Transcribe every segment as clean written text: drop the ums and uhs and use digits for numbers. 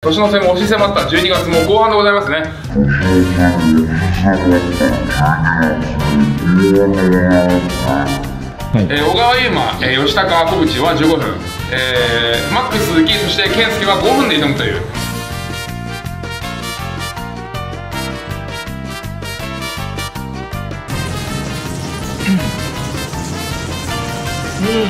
年の瀬も押し迫った12月も後半でございますね。小川優馬、吉高小渕は15分、マックス鈴木、そして健介は5分で挑むという。うん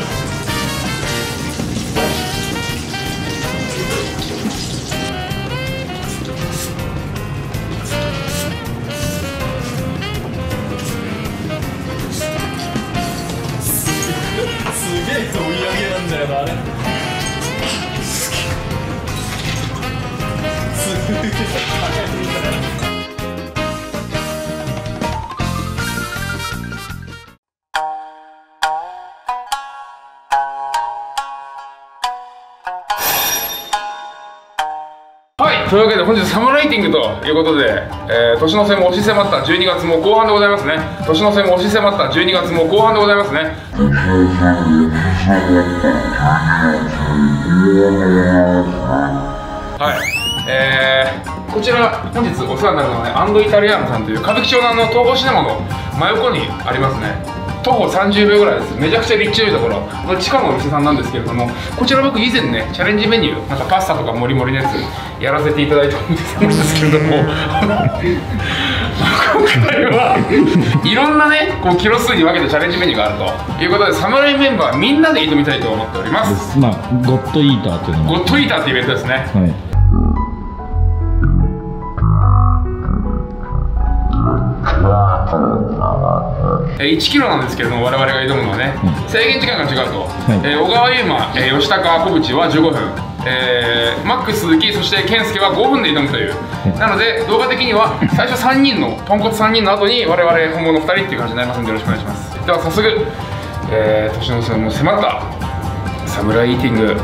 はい、というわけで本日サムライティングということで、年の瀬も押し迫った12月も後半でございますね。年の瀬も押し迫った12月も後半でございますね。はい、こちら本日お世話になるのはね、アンドイタリアンさんという歌舞伎町の東宝シネマの真横にありますね、徒歩30秒ぐらいです。めちゃくちゃ立地のいいところの地下のお店さんなんですけれども、こちら僕以前ねチャレンジメニューなんかパスタとかもりもりのやつやらせていただいたんですけれども今回はいろんなねこうキロ数に分けてチャレンジメニューがあるということで、侍メンバーみんなで挑みたいと思っております。まあゴッドイーターっていうのもゴッドイーターってイベントですね、はい。1キロなんですけれども、我々が挑むのはね、制限時間が違うと、はい、小川優馬、吉高小渕は15分、マックス鈴木、そして健介は5分で挑むという、はい、なので動画的には最初3人のポンコツ3人の後に我々本物2人っていう感じになりますのでよろしくお願いします。では早速、年の瀬も迫ったサムライイーティング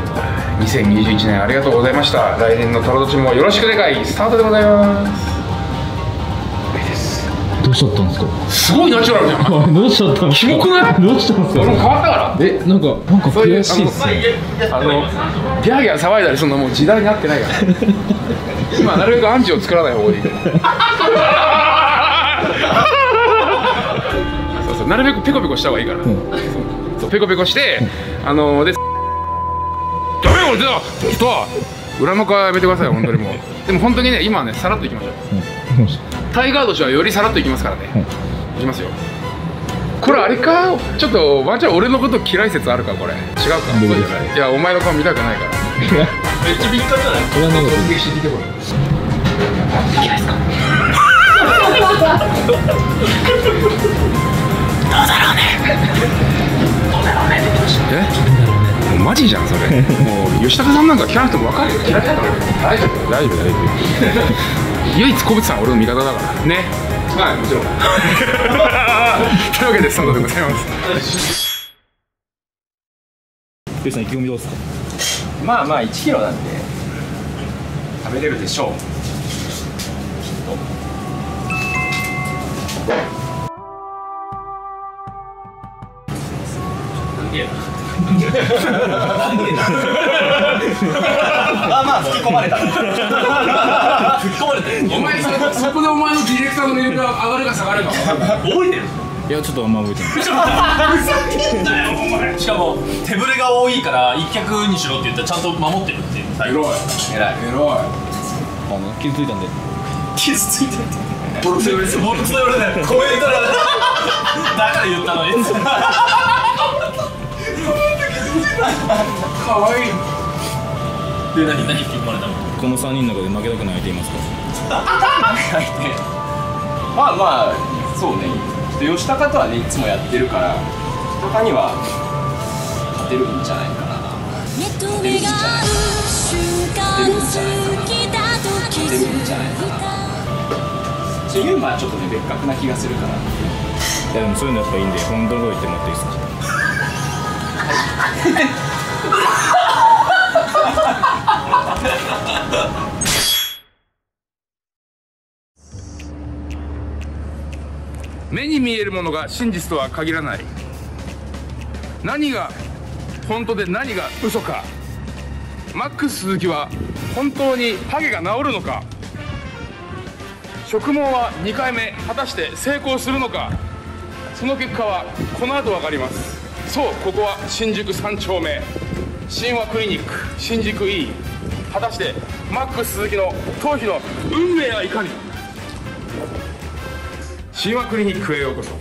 2021年ありがとうございました。来年のトラドチもよろしく願い。スタートでございます。どうしちゃったんですか。すごいナチュラルじゃん。どうしちゃったの。キモくない。どうしちゃったんですか。俺も変わったから。え、なんか悔しいっすね。ギャーギャー騒いだりそんなもう時代になってないから。今なるべくアンチを作らない方がいい。そうそう、なるべくペコペコした方がいいから。そうペコペコしてで。ダメ俺出た。と裏の顔やめてください本当にもう。でも本当にね今ねさらっといきましょう。タイガード氏はよりさらっといきますからね、はい、いきますよ。これあれか、ちょっとワンちゃん俺のこと嫌い説あるか、これ違うか、そうじゃない。いやお前の顔見たくないからめっちゃビッカじゃない。これなんか攻撃してきてこれ嫌いですかどうだろうねどうだろうねって言ってました。もうマジじゃんそれもう吉高さんなんか嫌いな人も分かるよ。嫌いだから大丈夫大丈夫大丈夫唯一小渕さん俺の味方だからね。はいもちろんというわけでスタートでございます。ゆうさん意気込みどうですか。まあまあ1キロなんで食べれるでしょう。あまあ突っ込まれたお前そこでお前のディレクターのレベルが上がるか下がるか覚えてる。いやちょっとあんま覚えてない。しかも手ぶれが多いから一脚にしろって言ったらちゃんと守ってるっていう。偉い偉い偉い。傷ついたんで傷ついたんでボロクソ言われてボロクソ言われてこう言ったらだから言ったのにかわいい。で何って言われたの。この3人の中で負けたくない相手いますか。まあまあそうね、吉高とはねいつもやってるから吉高には勝てるんじゃないかな。勝てるんじゃないかな。ちょっとユーマはちょっとね別格な気がするから。いやでもそういうのやっぱいいんで本当のこと言ってもらっていいですか。目に見えるものが真実とは限らない。何が本当で何が嘘かマックス鈴木は本当にハゲが治るのか、植毛は2回目果たして成功するのか、その結果はこの後分かります。そう、ここは新宿3丁目新和クリニック新宿 E。 果たしてマックス鈴木の頭皮の運命はいかに。新和クリニックへようこそ。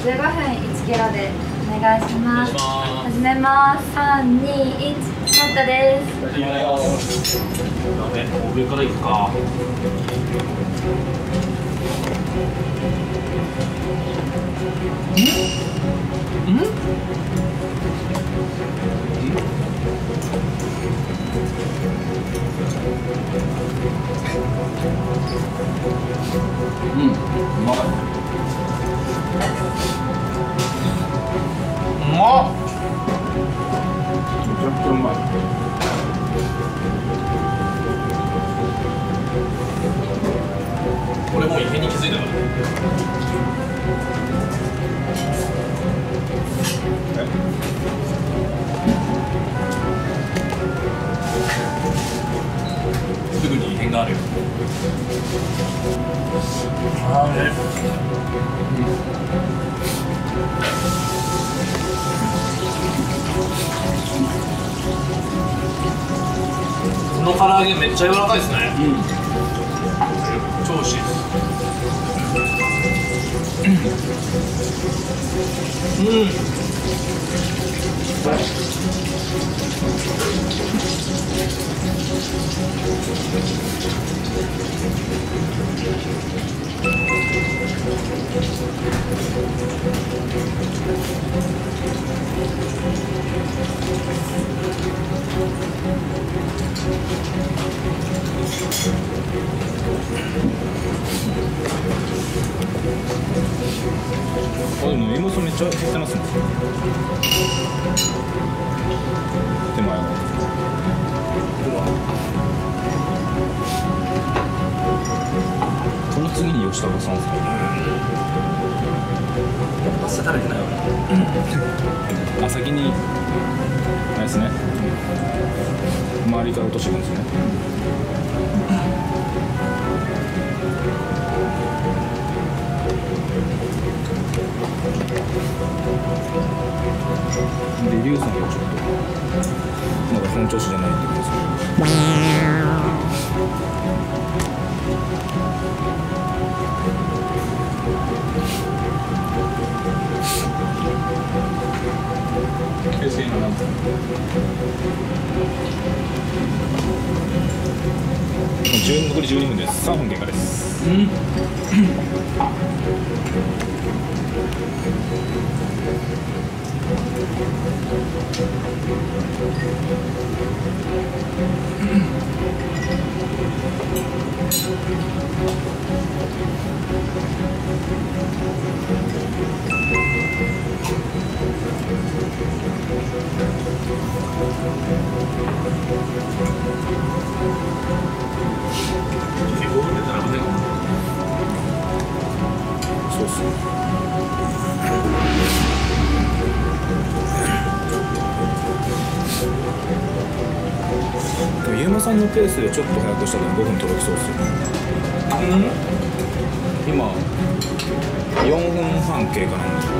15分1キロでお願いします。始めます。3、2、1、スタートです。ダメ、上から行くか。うまい。めちゃくちゃうまい。俺もう異変に気づいたから。すぐに異変があるよ。あれ、この唐揚げめっちゃ柔らかいですね。うん、超美味しいです。うん、でも芋そめっちゃ減ってますね。手前のこの次に吉高さんですか。やっぱ下食べてないわけ。あ、先にあれですね、周りから落としていくんですね。で、リュウさんがちょっとまだ本調子じゃないってことですけど、平成のなん残り12分です。3分経過です。うんそうっすね。ゆうまさんのペースでちょっと早くしたら5分届きそうですよね。うん、今4分半経過なんですよ。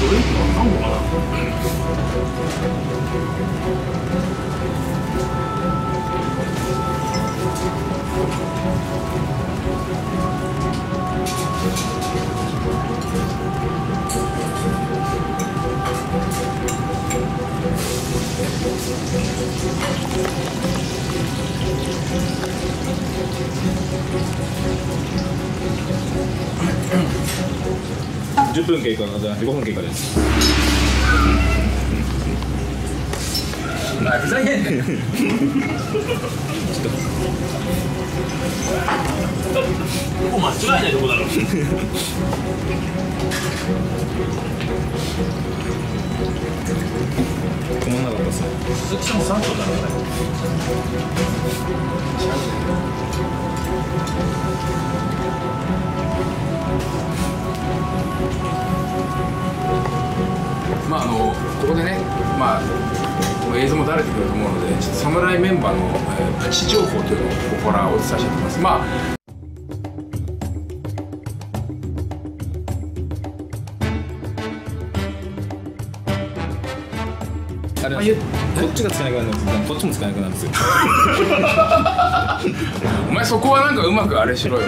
どれか何本かな。10分経過じゃなくて5分経過です。ふざけんなよ。ここ間違いないとこだろ。止まんなかったっすね。しかも3分だろうね。まあここでね、まあ映像も慣れてくると思うので、侍メンバーのプチ情報というのをここからお伝えしたいと思います。こっちが使えなくなるんです。こっちも使えなくなるんですよ。お前そこはなんかうまくあれしろよ。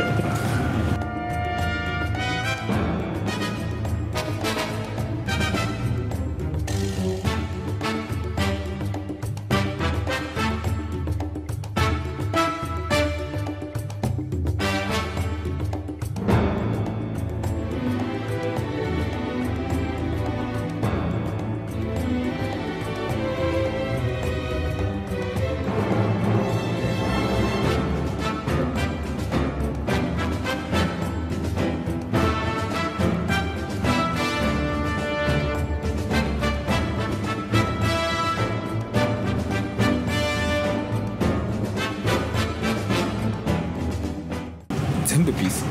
全部ピース。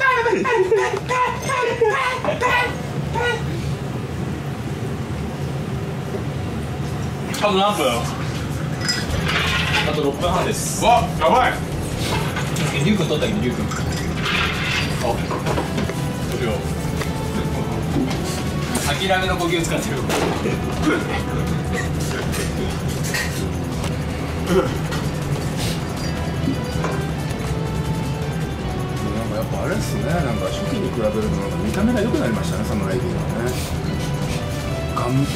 あと何分？あと6分半です。わ、やばい。リュウ君取ったけどリュウ君。あ、取るよ。諦めの呼吸使ってる。あれですね、なんか初期に比べるとなんか見た目が良くなりましたね、サムライビーはね。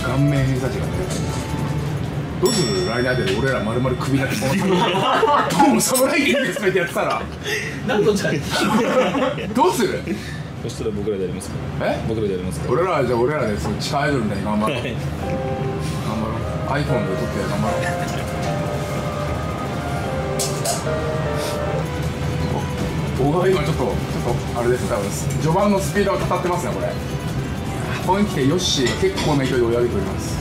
顔面偏差値がね。どうするライダーで俺ら丸々クビになってしまったの。もうサムライビーですってやってたら。なんとじゃん。どうする？そしたら僕らでやりますか。え？僕らでやりますか。俺らはじゃあ俺らでその地下アイドルみたいに頑張ろう。頑張ろう。iPhone で撮って頑張ろう。僕は今ちょっとあれです。多分序盤のスピードが語ってますね。これここに来てヨッシーが結構な勢いで追い上げております。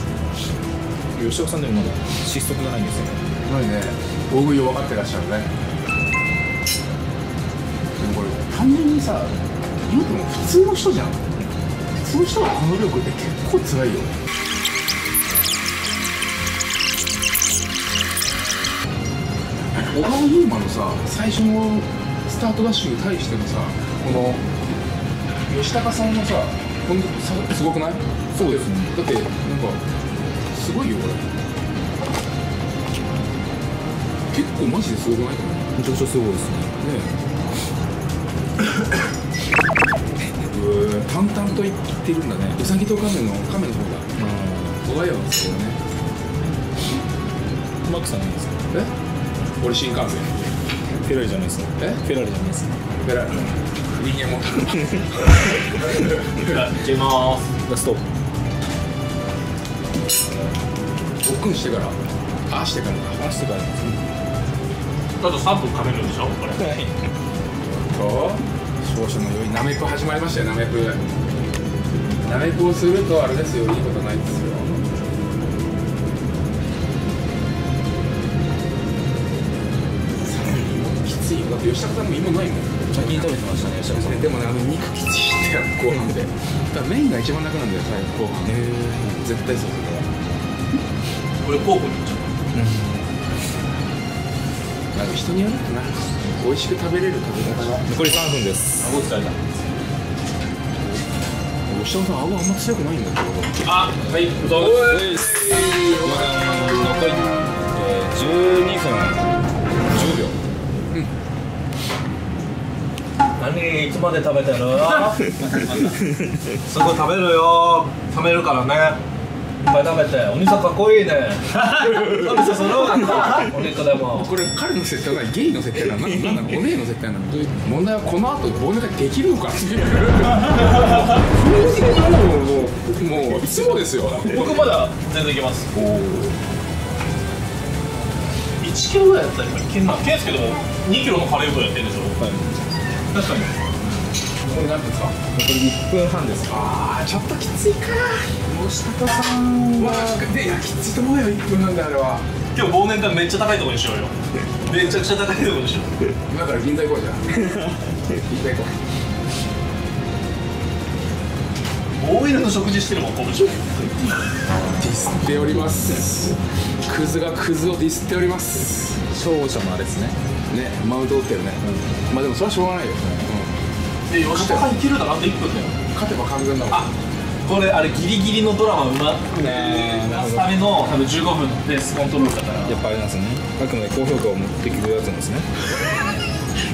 吉岡さんでもまだ失速がないんですよね。なのにね、大食いを分かってらっしゃるね。でもこれ単純にさ、言うても普通の人じゃん。普通の人がこの力って結構つらいよね。小川優馬のさ、最初のスタートダッシュに対してもさ、この吉高さんのさ、このすごくない？そうですね。だってなんかすごいよこれ。結構マジですごくない？めちゃくちゃすごいですね。ね。淡々と言ってるんだね。うさぎと亀の方が。小川山ですけどね。マックさんなんですか？え？俺新幹線。フェラリじゃないですね。え？フェラリじゃないですね。フェラリ。人間も。いけます。ラスト。おっくんしてから。ああしてからか。ああしてから。あと3分かめるんでしょこれ。はい。少々の余韻。ナメプ始まりましたよ、ナメプ。ナメプをするとあれですよ、いいことないですよ。吉高さんも芋ないもん。先に食べてましたね、吉高さん。でもね、肉きついってやる後半で。だからメインが一番なくなるんだよ、最後後半。絶対そうするから。俺候補に行っちゃう。なんか人によるってな。美味しく食べれる食べ方が。残り3分です。顎使えた。吉高さん、顎あんま強くないんだけど。あ、はい、どうぞ。残り12分10秒。何いつまで食べてる？すぐ食べるよ。食べるからね。いっぱい食べて、お兄さんかっこいいね。お兄さんその方がお姉とでもこれ彼の設定はゲイの設定なの、なんなの、お姉の設定なの。問題はこの後忘年会できるのかっていう。もういつもですよ。僕まだ全然いけます。1キロぐらいだったらいけんな。ケンスケでも2キロのカレーうどんやってるでしょ。確かに。これ何ですか？これ1分半です。ああ、ちょっときついか。吉高さんはで、いやきついと思うよ。1分半であれは。今日忘年会めっちゃ高いとこにしようよ。めちゃくちゃ高いとこにしよう。今から銀座行こうじゃん。銀座行こう。大犬の食事してるもん、こぶし。ディスっております。クズがクズをディスっております。勝者もあれですね。ね、マウント打ってるね。まあでもそれはしょうがないよね。で、吉高いけるだなって1分だよ。勝てば完全だもん。あ、これあれギリギリのドラマうまく出すための多分15分でスコントロールだから。やっぱあれなんですね。あくまで高評価を持ってくるやつなんですね。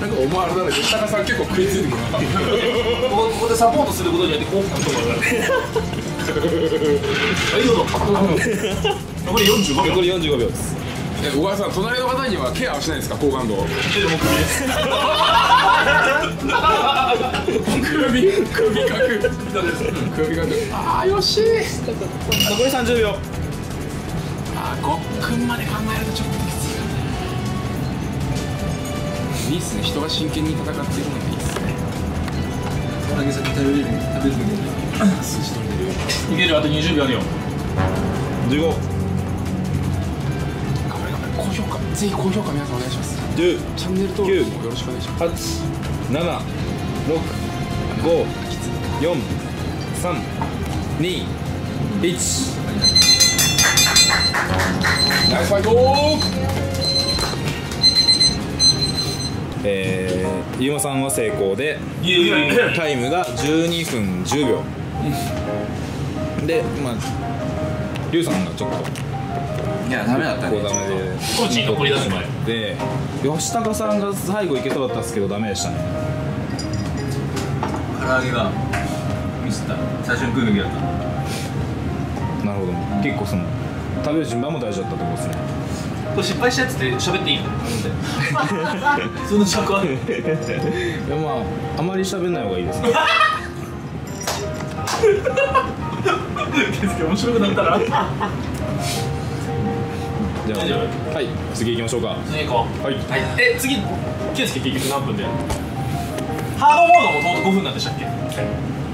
なんかお前あれだね、吉高さん結構食いついてくるな。ここでサポートすることによって幸福感とかがある。はい、どうぞ。残り45秒。残り45秒です。小川さん、隣の方にはケアはしないですか、好感度。首角。ああ、よし。残り30秒。ああ、ごっくんまで考えるとちょっときつい。いいっすね、人が真剣に戦っているのがいいっすね。投げ先頼れる、食べるの数字取れるよ。いける、あと20秒あるよ。15。頑張れ頑張れ、高評価、ぜひ高評価皆さんお願いします。10、チャンネル登録もよろしくお願いします。8、7、6、5、4、3、2、1。ナイスファイトー。ゆうまさんは成功でタイムが12分10秒で、まありゅうさんがちょっといやダメだったね。コーチに残り出す前で吉高さんが最後いけそうだったんですけどダメでしたね。唐揚げがミスった。最初に食うべきだった。なるほど、結構その食べる順番も大事だったってことですね。これ失敗したやつって喋っていいの？そんな尺ある？いや、まああまり喋んない方がいいですね。ケンスケ面白くなったら。じゃあはい次行きましょうか。次行こう。はい。はい。え、次ケンスケ結局何分で？ハードモードも5分なんでしたっけ？はい。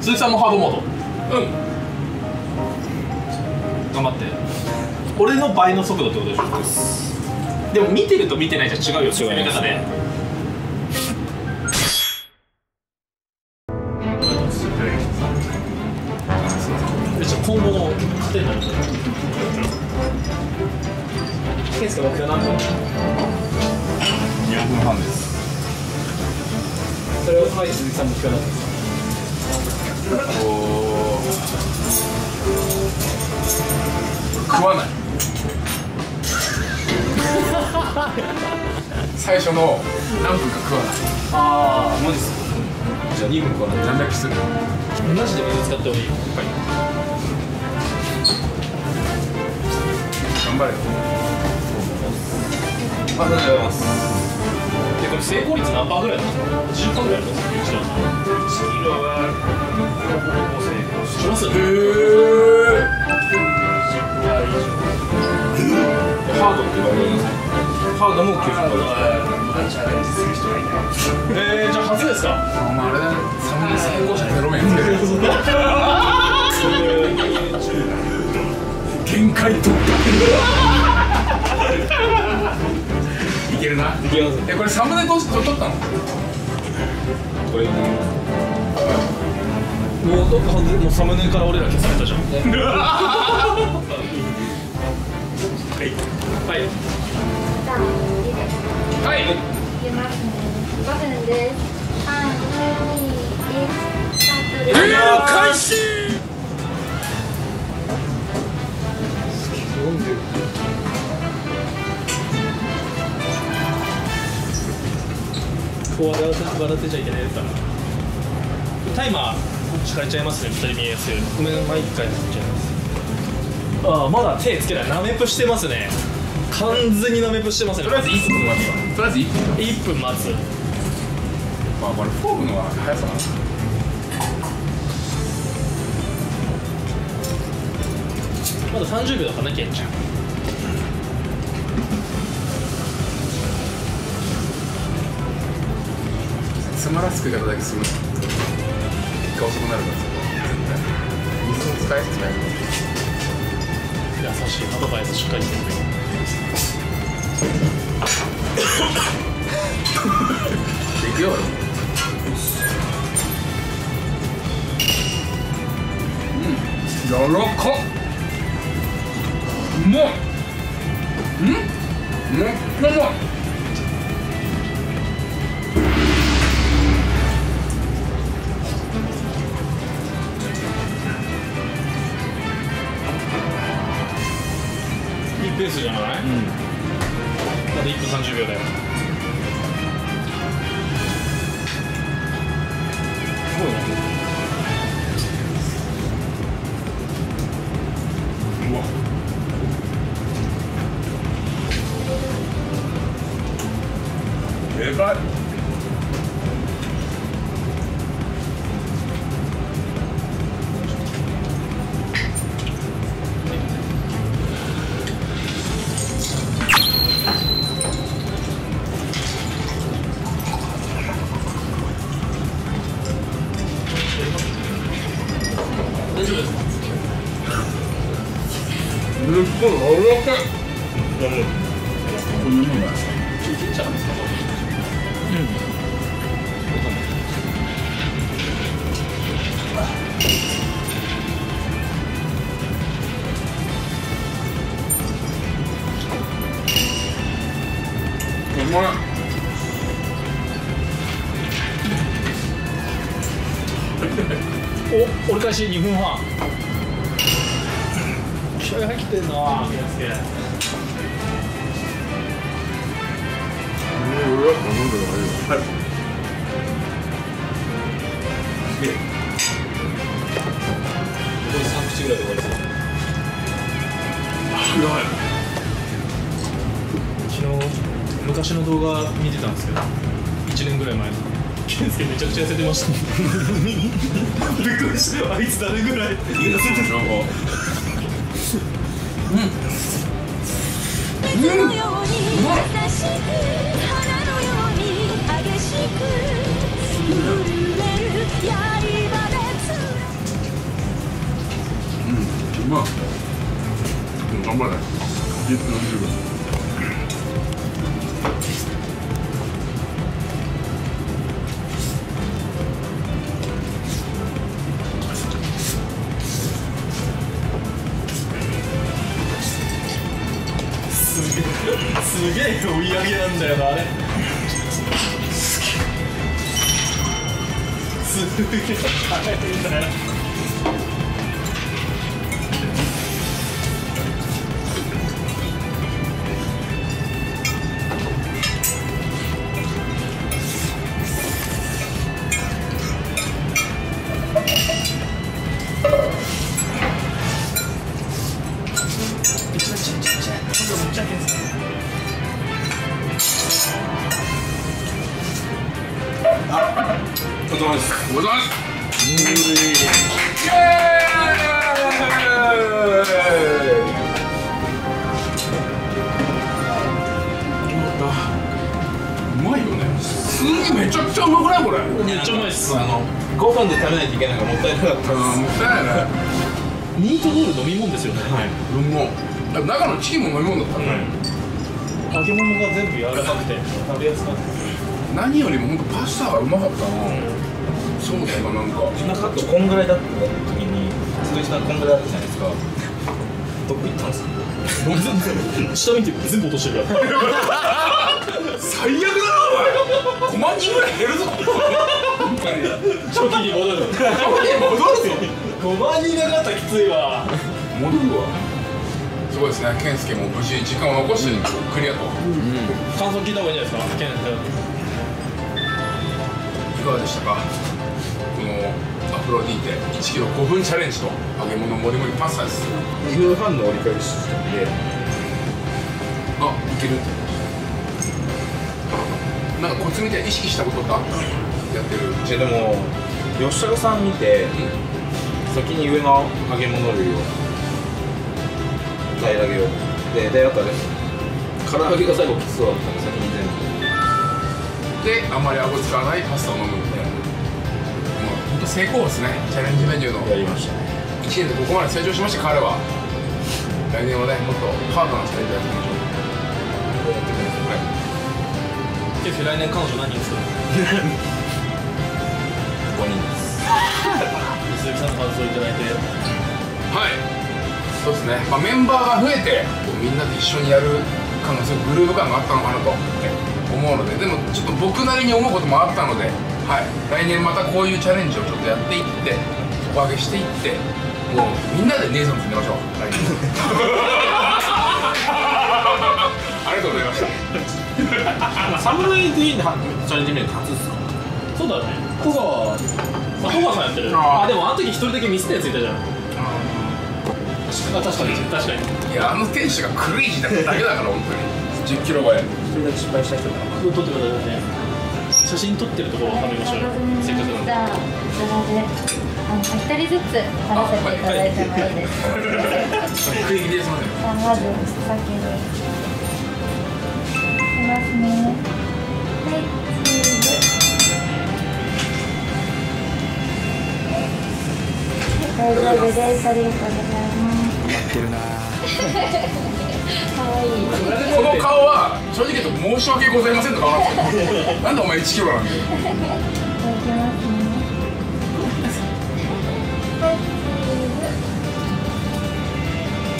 鈴木さんもハードモード。うん。頑張って。俺の倍の速度ってことでしょ？です。でも見てると見てないじゃ違うよ。攻め方で今後の糧になる。ケンスケ目標何分？4分半です。それをはい鈴木さん目標なんですか？食わない。最初の何分か食わない。ああ、マジっすか。じゃあ2分食わない。何だっけする。マジで水使ってもいい。はい。頑張れ。ありがとうございます。で、これ成功率何パーぐらいですか？10%ぐらいですか？1キロはほぼ成功します。ハードって言われます。ハードも9分。じゃあ初ですか？まああれだね。成功者0名。限界突破。いけるな。いけます。え、これサムネ通して撮ったの？これ。もうサムネから俺ら消されたじゃん。はい。はい。5分です。3、2、1、スタートです。開始。こう笑ってちゃいけないやつだな。タイマー、引かれちゃいますね。2人見えやすい。ごめん、毎回引っちゃいます。ああ、まだ手つけない。なめぷしてますね。完全になめぷしてますね。とりあえず1分待つ。とりあえず1分待つ。まあこれフォームの速さなんですよ。まだ30秒だからね、ケンちゃん。詰まらす食い方だけすごい。結果遅くなるんですよ。水を使いすぎない。優しいアドバイスしっかりしてる。いくよ。うん。やらかっ。もう、めっちゃうまい。いいペースじゃない？うん。まだ1分30秒だよ。すごいね。でかい。大丈夫ですか？すっごい柔らかい。うまい。お、折り返し2分半。気合入ってんな。3口ぐらいで終わりそう。昨日昔の動画見てたんですけど、1年ぐらい前の健介めちゃくちゃ痩せてました。びっくりした。あいつ誰ぐらい痩せてたの。うん、うん、うまい。うん、うまい。頑張れ。1分40秒。すげえ追い上げなんだよな、あれ。すげえ速いんだよ。お疲れ様です。お疲れ様です。イエーイ。うまいよね。すげえめちゃくちゃうまくないこれ。めっちゃうまいっす。5分で食べないといけないからもったいなかった。もったいないね。ミートボール飲み物ですよね。はい。飲み物。中のチキンも飲み物だったね。揚げ物が全部柔らかくて食べやすかった。何よりも本当パスタがうまかったな。そうですか。なんか中とこんぐらいだった時に鈴木さんこんぐらいだったじゃないですか。どこ行ったんですか。下見て全部落としてるから最悪だなお前。5万人ぐらい減るぞ本当に。初期に戻る。5万人なかったらきついわ。戻るわ。すごいですね。健介も無事時間を残してクリアと。感想聞いた方がいいんじゃないですか。健介いかがでしたか。このアフプロディーテ1キロ5分チャレンジと揚げ物もりもりパスタです。2分半の折り返し時点で、あ、いけるってなんかコツみたいに意識したことかやってる。でも吉高さん見て、先に上の揚げ物類を平らげをで、あとはね、唐揚げが最後きつそうだったんで先に全部で、あんまり顎使わないパスタを飲むみたいな。もう本当成功ですね、チャレンジメニューのやりましたね。1年でここまで成長しました。彼は来年はね、もっとハードなスタイルやってみましょう。こうやってくれるんですかね。来年彼女何人ですか？5人です。鈴木さんの感想をいただいて。はい、そうですね、まあ、メンバーが増えてみんなで一緒にやる感がすごいグルーヴ感があったのかなと思うので、でもちょっと僕なりに思うこともあったので、はい、来年またこういうチャレンジをちょっとやっていって、底上げしていって、もうみんなでネイソンズ出ましょう来年。ありがとうございました。サムネイズインでチャレンジメニュー初ですか？そうだね、戸川さんやってる。あ、でもあの時一人だけミスったやついたじゃん。確かに。いや、あの店主がクレイジーだけだから本当に。10キロ超えそれだけ失敗した人が撮ってくださいね。写真撮ってるところをはめましょう。せっかくなんで1人ずつ撮らせていただいてもいいですか？食い気味です。まず先にいきますね。はい、チーズ大丈夫です。ありがとうございます。やってるなぁ。この顔は正直言うと申し訳ございませんとかなんですけど、なんでお前1キロなんだよ。いただきますね。はい、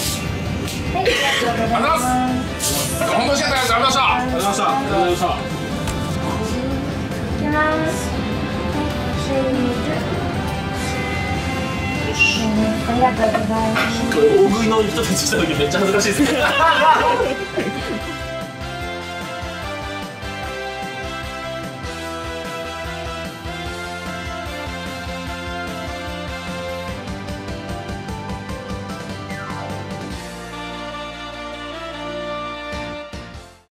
チーズ。ありがとうございます。本当にありがとうございました。ありがとうございました。いきます。チーズ。ありがとうございます。大食いの人たち来た時めっちゃ恥ずかしいですね。